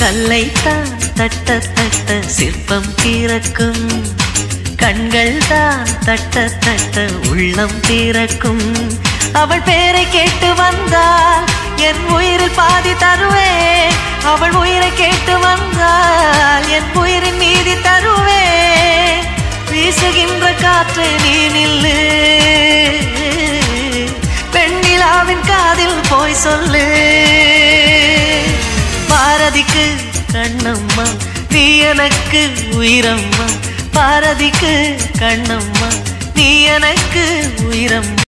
கல்லைத்தான் தட்ட தட்ட சிற்பம் திறக்கும், கண்கள் தான் தட்ட தட்ட உள்ளம் திறக்கும். அவள் பேரை கேட்டு வந்தால் என் உயிரில் பாதி தருவேன், அவள் உயிரை கேட்டு வந்தால் என் உயிரின் மீதி தருவேன். வீசுகின்ற காற்று நீ நில்லு, பெண்ணிலாவின் காதில் போய் சொல்லு. பாரதிக்கு கண்ணம்மா நீ எனக்கு உயிரம்மா, பாரதிக்கு கண்ணம்மா நீ எனக்கு உயிரம்மா.